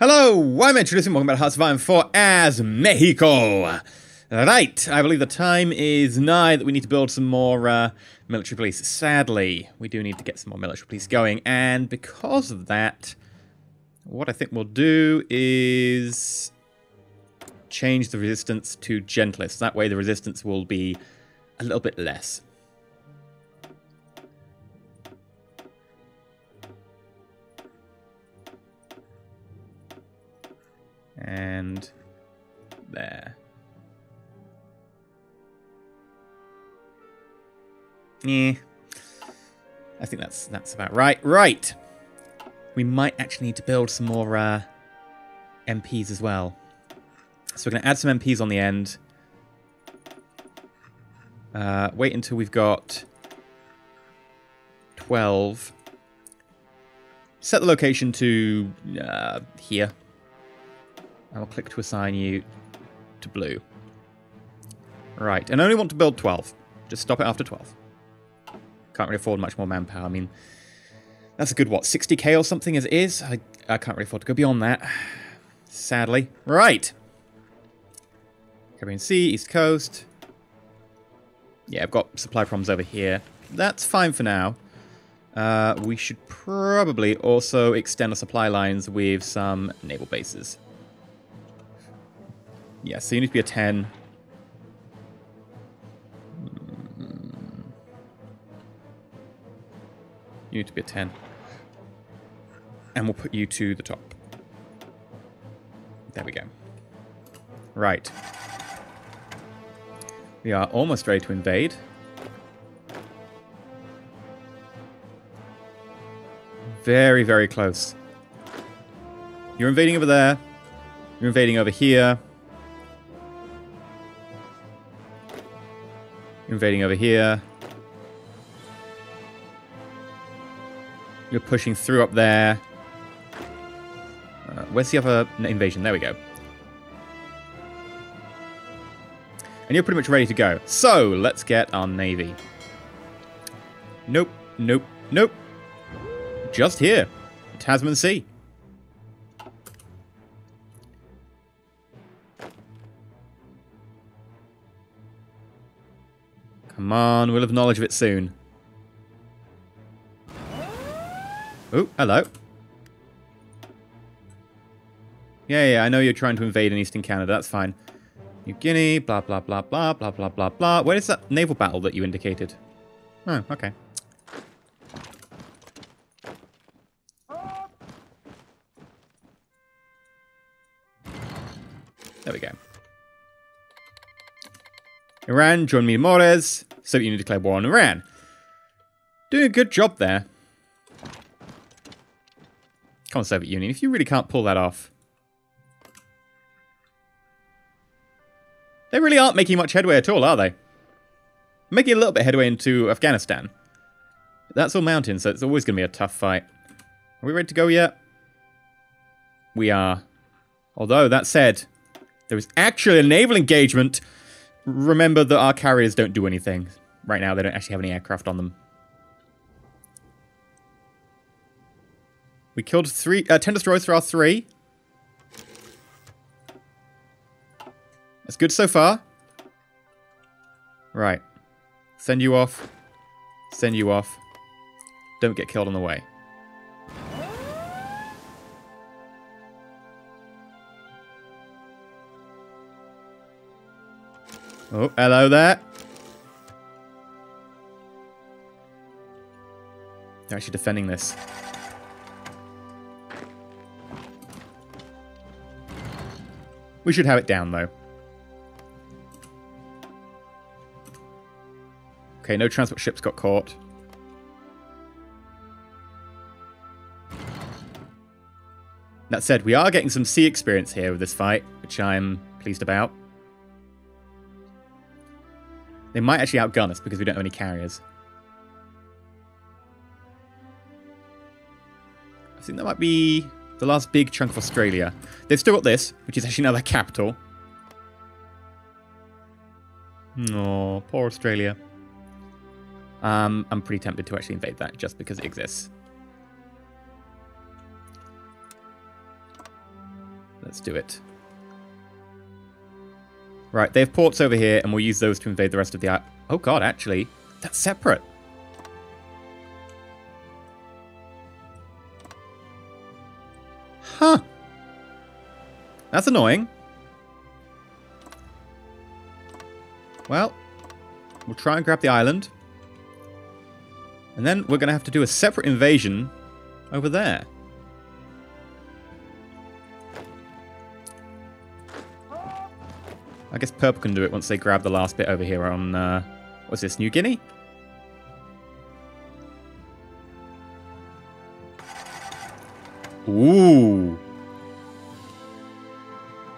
Hello, I'm EnterElysium, welcome back to Hearts of Iron IV as Mexico. Right, I believe the time is nigh that we need to build some more military police. Sadly, we do need to get some more military police going, and because of that, what I think we'll do is change the resistance to gentlest. That way the resistance will be a little bit less. And there. Yeah. I think that's about right. Right. We might actually need to build some more MPs as well. So we're going to add some MPs on the end. Wait until we've got 12. Set the location to here. I'll click to assign you to blue. Right, and I only want to build 12. Just stop it after 12. Can't really afford much more manpower. I mean, that's a good, what, 60k or something as it is? I can't really afford to go beyond that, sadly. Right. Caribbean Sea, East Coast. Yeah, I've got supply problems over here. That's fine for now. We should probably also extend our supply lines with some naval bases. Yeah, so you need to be a 10. You need to be a 10. And we'll put you to the top. There we go. Right. We are almost ready to invade. Very, very close. You're invading over there. You're invading over here. Invading over here. You're pushing through up there. Where's the other invasion? There we go. And you're pretty much ready to go. So, let's get our navy. Nope, nope, nope. Just here. Tasman Sea. Come on, we'll have knowledge of it soon. Oh, hello. Yeah, I know you're trying to invade in eastern Canada, that's fine. New Guinea, blah, blah, blah, blah, blah, blah, blah, blah. Where is that naval battle that you indicated? Oh, okay. There we go. Iran, join me, Mores. Soviet Union declared war on Iran. Doing a good job there. Come on, Soviet Union, if you really can't pull that off. They really aren't making much headway at all, are they? Making a little bit of headway into Afghanistan. That's all mountains, so it's always going to be a tough fight. Are we ready to go yet? We are. Although, that said, there is actually a naval engagement. Remember that our carriers don't do anything. Right now, they don't actually have any aircraft on them. We killed 10 destroyers for our 3. That's good so far. Right. Send you off. Send you off. Don't get killed on the way. Oh, hello there. They're actually defending this. We should have it down, though. Okay, no transport ships got caught. That said, we are getting some sea experience here with this fight, which I'm pleased about. They might actually outgun us because we don't have any carriers. I think that might be the last big chunk of Australia. They've still got this, which is actually now their capital. Oh, poor Australia. I'm pretty tempted to actually invade that just because it exists. Let's do it. Right, they have ports over here, and we'll use those to invade the rest of the island. Oh god, actually, that's separate. Huh. That's annoying. Well, we'll try and grab the island. And then we're going to have to do a separate invasion over there. I guess Purple can do it once they grab the last bit over here on, what's this, New Guinea? Ooh.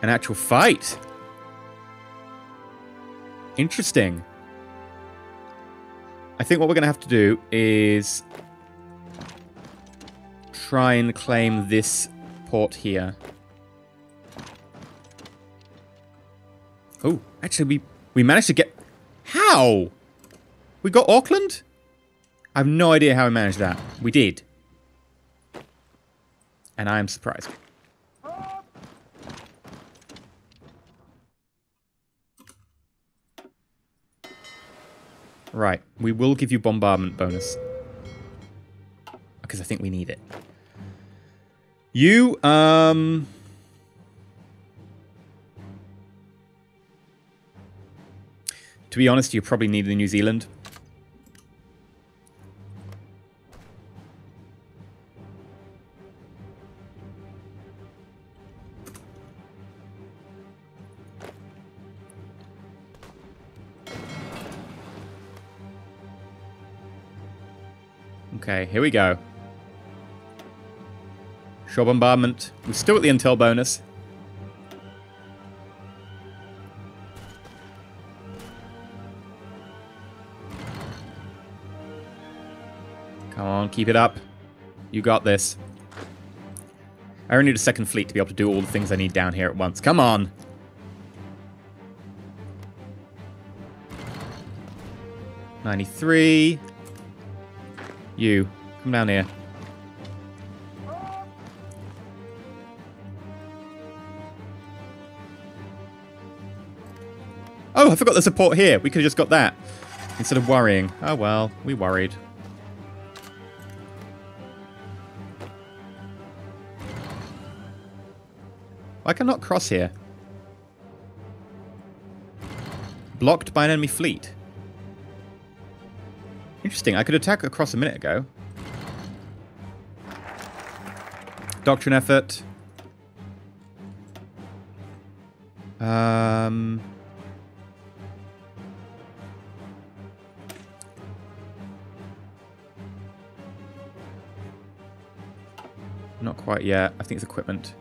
An actual fight. Interesting. I think what we're going to have to do is try and claim this port here. Oh, actually, we managed to get... How? We got Auckland? I have no idea how we managed that. We did. And I am surprised. Right, we will give you bombardment bonus. Because I think we need it. You, to be honest, you probably need the New Zealand. Okay, here we go. Shore bombardment. We're still at the intel bonus. Come on, keep it up. You got this. I only need a second fleet to be able to do all the things I need down here at once. Come on! '93... You, come down here. Oh, I forgot the support here. We could have just got that instead of worrying. Oh well, we worried. I cannot cross here. Blocked by an enemy fleet. Interesting, I could attack across a minute ago. Doctrine effort. Not quite yet. I think it's equipment.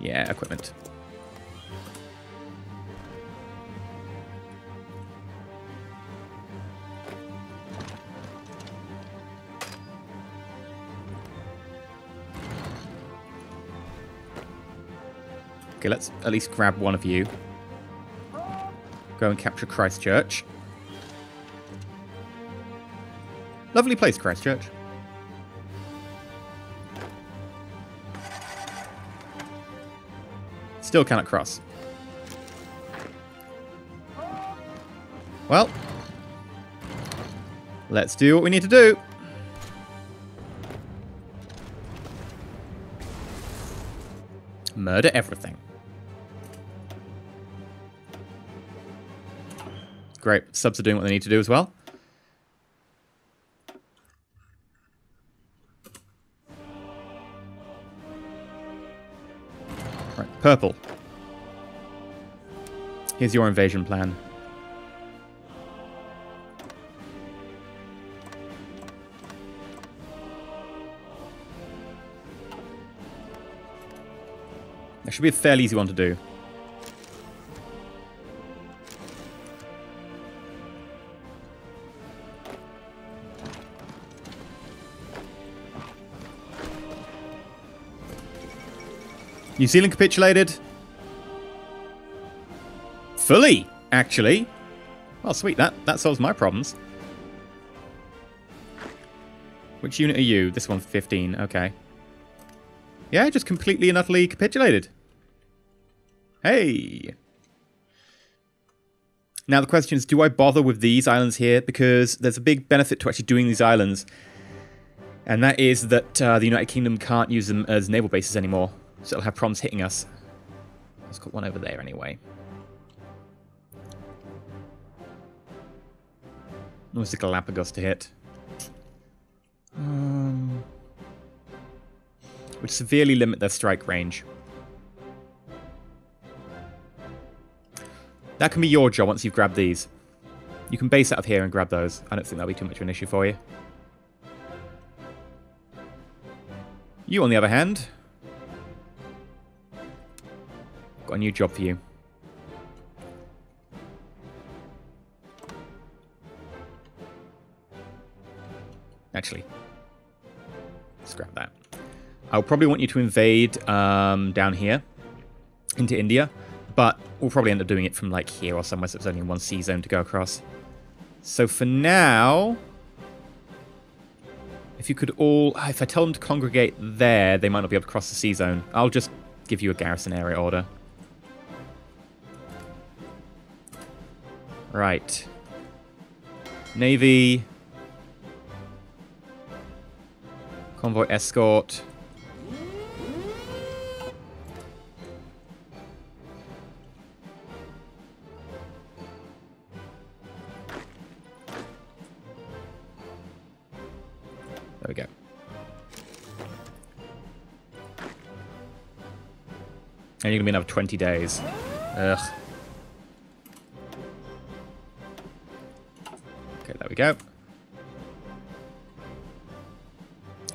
Yeah, equipment. Okay, let's at least grab one of you. Go and capture Christchurch. Lovely place, Christchurch. Still cannot cross. Well, let's do what we need to do. Murder everything. Great. Subs are doing what they need to do as well. Purple. Here's your invasion plan. That should be a fairly easy one to do. New Zealand capitulated. Fully, actually. Well, sweet, that solves my problems. Which unit are you? This one, 15, okay. Yeah, just completely and utterly capitulated. Hey! Now the question is, do I bother with these islands here? Because there's a big benefit to actually doing these islands. And that is that the United Kingdom can't use them as naval bases anymore. So it'll have problems hitting us. Let's put one over there anyway. What's the Galapagos to hit? Which severely limit their strike range. That can be your job once you've grabbed these. You can base out of here and grab those. I don't think that'll be too much of an issue for you. You, on the other hand, got a new job for you. Actually, scrap that. I'll probably want you to invade down here into India, but we'll probably end up doing it from like here or somewhere, so it's only one sea zone to go across. So for now, if you could all... If I tell them to congregate there, they might not be able to cross the sea zone. I'll just give you a garrison area order. Right. Navy. Convoy escort. There we go. And you're gonna be another 20 days. Ugh. Okay, there we go.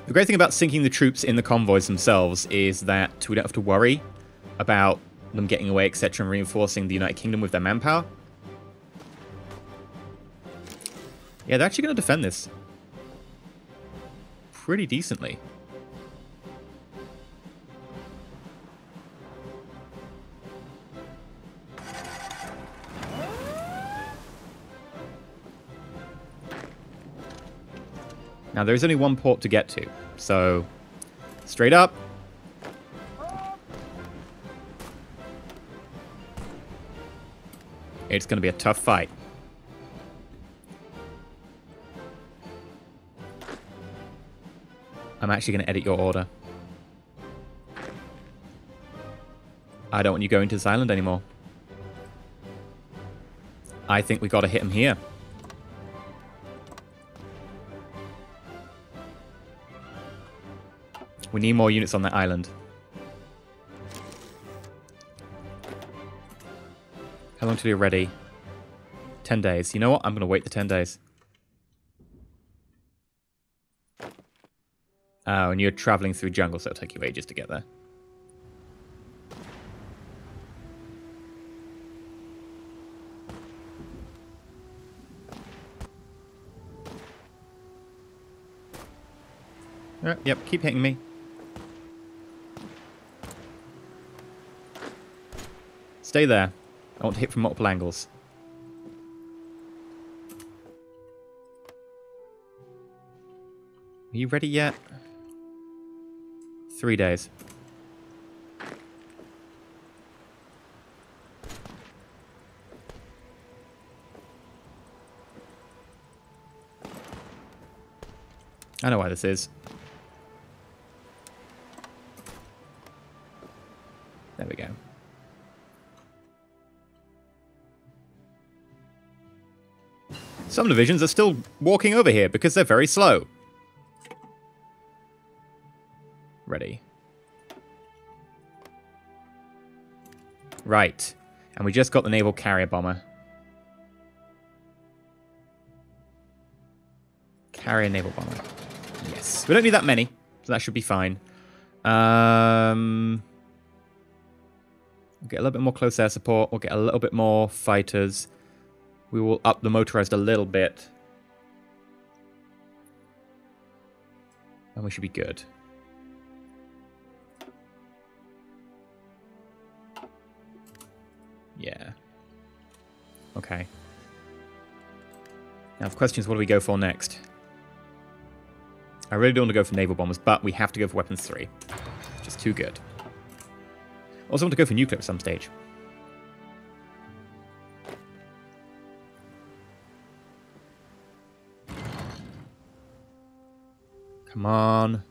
The great thing about sinking the troops in the convoys themselves is that we don't have to worry about them getting away, etc., and reinforcing the United Kingdom with their manpower. Yeah, they're actually going to defend this pretty decently. Now, there is only one port to get to, so straight up. It's going to be a tough fight. I'm actually going to edit your order. I don't want you going to this island anymore. I think we got to hit him here. We need more units on that island. How long till you're ready? 10 days. You know what? I'm going to wait the 10 days. Oh, and you're traveling through jungle, so it'll take you ages to get there. Right, yep, keep hitting me. Stay there. I want to hit from multiple angles. Are you ready yet? 3 days. I know why this is. There we go. Some divisions are still walking over here because they're very slow. Ready. Right. And we just got the naval carrier bomber. Carrier naval bomber. Yes. We don't need that many, so that should be fine. We'll get a little bit more close air support. We'll get a little bit more fighters. We will up the motorized a little bit. And we should be good. Now the question is, what do we go for next? I really don't want to go for naval bombers, but we have to go for weapons 3. Just too good. Also want to go for nuclear at some stage. Come on.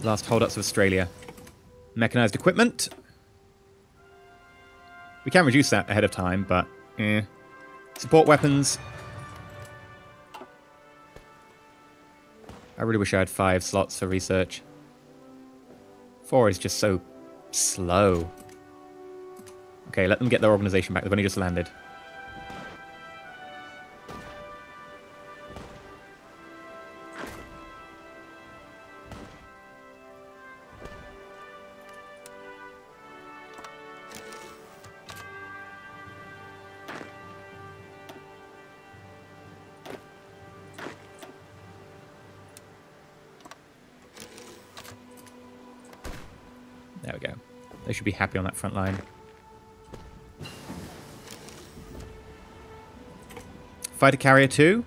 Last holdups of Australia. Mechanized equipment. We can reduce that ahead of time, but eh. Support weapons. I really wish I had 5 slots for research. 4 is just so slow. Okay, let them get their organization back. They've only just landed. There we go. They should be happy on that front line. 5 to carrier 2.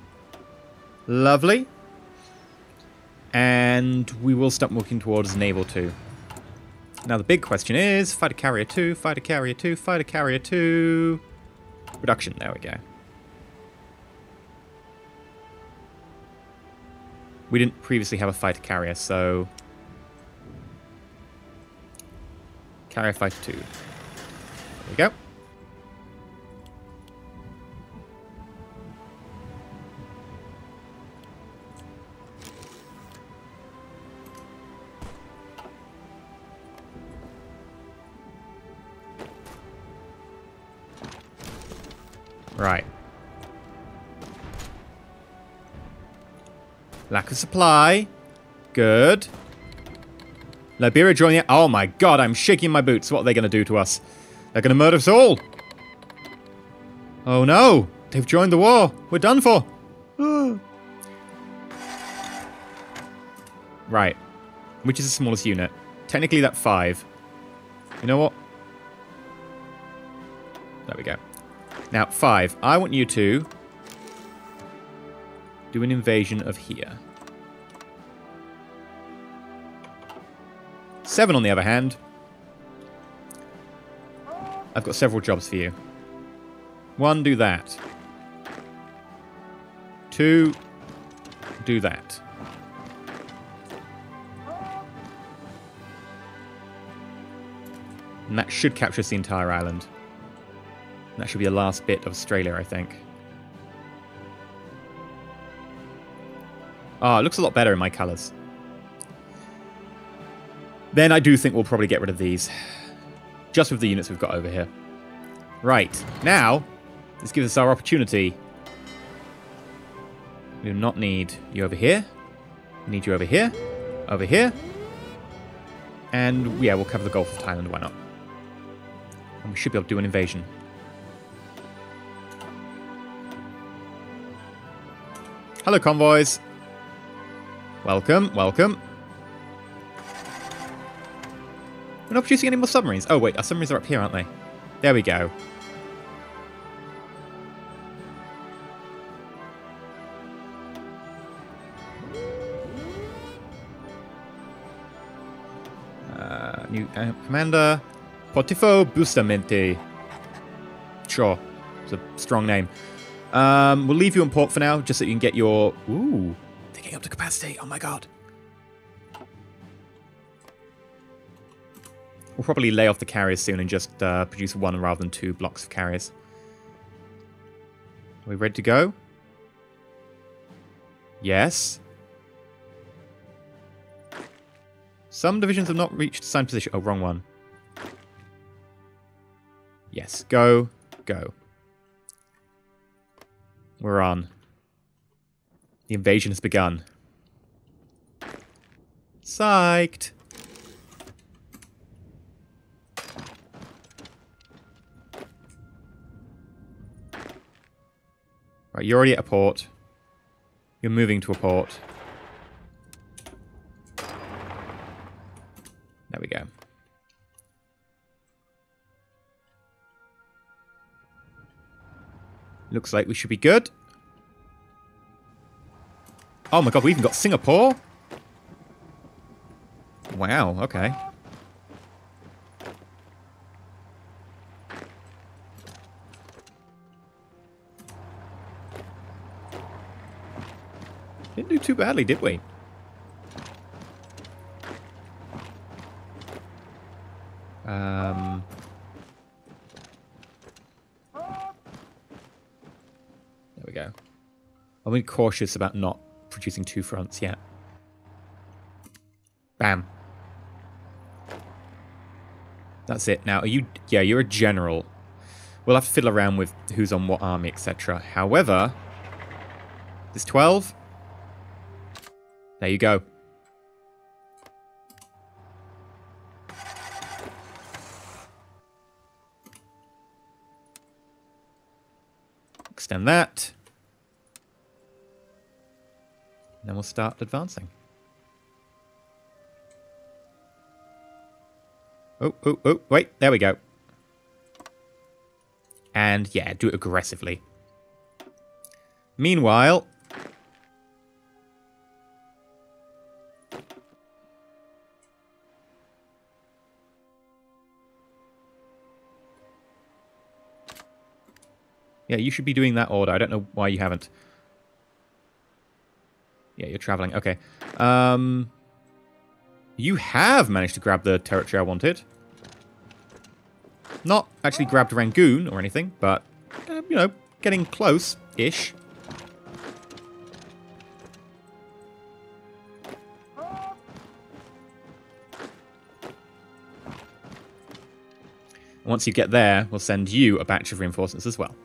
Lovely. And we will start working towards naval 2. Now the big question is, fighter carrier 2. Reduction, there we go. We didn't previously have a fighter carrier, so... Carrier fighter 2. There we go. Right. Lack of supply. Good. Liberia joining it. Oh my god, I'm shaking my boots. What are they going to do to us? They're going to murder us all. Oh no. They've joined the war. We're done for. Right. Which is the smallest unit? Technically that 5. You know what? There we go. Now 5. I want you to do an invasion of here. 7, on the other hand, I've got several jobs for you. 1, do that. 2, do that. And that should capture us the entire island. And that should be the last bit of Australia, I think. Ah, it looks a lot better in my colours. Then I do think we'll probably get rid of these. Just with the units we've got over here. Right. Now, this gives us our opportunity. We do not need you over here. We need you over here. Over here. And, yeah, we'll cover the Gulf of Thailand. Why not? And we should be able to do an invasion. Hello, convoys. Welcome, welcome. We're not producing any more submarines. Oh, wait, our submarines are up here, aren't they? There we go. New commander. Potifo Bustamente. Sure. It's a strong name. We'll leave you in port for now, just so you can get your... Ooh. They're getting up to capacity. Oh, my God. We'll probably lay off the carriers soon and just produce 1 rather than 2 blocks of carriers. Are we ready to go? Yes. Some divisions have not reached assigned position. Oh, wrong one. Yes, go, go. We're on. The invasion has begun. Psyched. Right, you're already at a port. You're moving to a port. There we go. Looks like we should be good. Oh my god, we even got Singapore? Wow, okay. Didn't do too badly, did we? There we go. I'm being cautious about not producing two fronts yet. Bam. That's it. Now, are you... Yeah, you're a general. We'll have to fiddle around with who's on what army, etc. However, there's 12. There you go. Extend that. And then we'll start advancing. Oh, oh, oh, wait, there we go. And yeah, do it aggressively. Meanwhile... Yeah, you should be doing that order. I don't know why you haven't. Yeah, you're traveling. Okay. You have managed to grab the territory I wanted. Not actually grabbed Rangoon or anything, but, you know, getting close-ish. And once you get there, we'll send you a batch of reinforcements as well.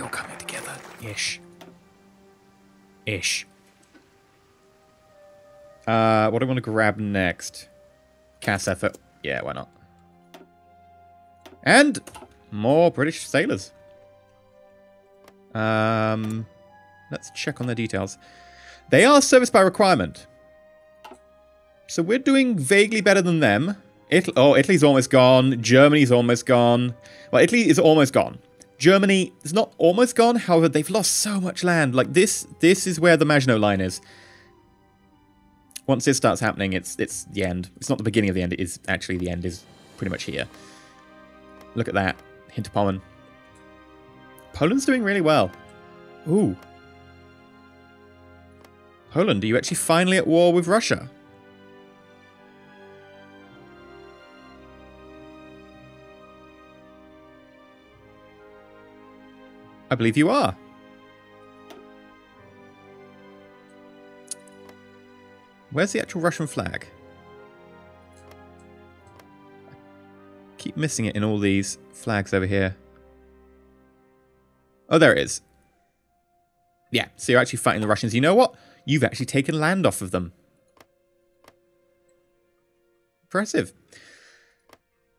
All coming together. Ish. Ish. What do I want to grab next? Cass effort. Yeah, why not? And more British sailors. Let's check on their details. They are service by requirement. So we're doing vaguely better than them. Italy's almost gone. Germany's almost gone. Well, Italy is almost gone. Germany is not almost gone, however, they've lost so much land. Like, this is where the Maginot Line is. Once this starts happening, it's the end. It's not the beginning of the end, it is actually the end is pretty much here. Look at that. Hinterpommern. Poland's doing really well. Ooh. Poland, are you actually finally at war with Russia? I believe you are. Where's the actual Russian flag? I keep missing it in all these flags over here. Oh, there it is. Yeah, so you're actually fighting the Russians. You know what? You've actually taken land off of them. Impressive.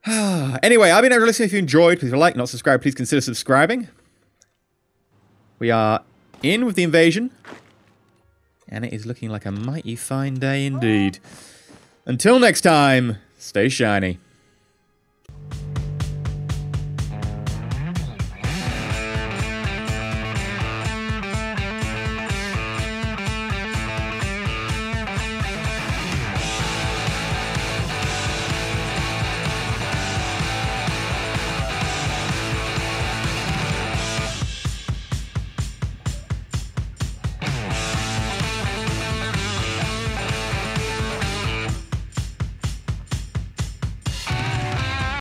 Anyway, I've been EnterElysium. If you enjoyed, please like, not subscribe. Please consider subscribing. We are in with the invasion, and it is looking like a mighty fine day indeed. Until next time, stay shiny.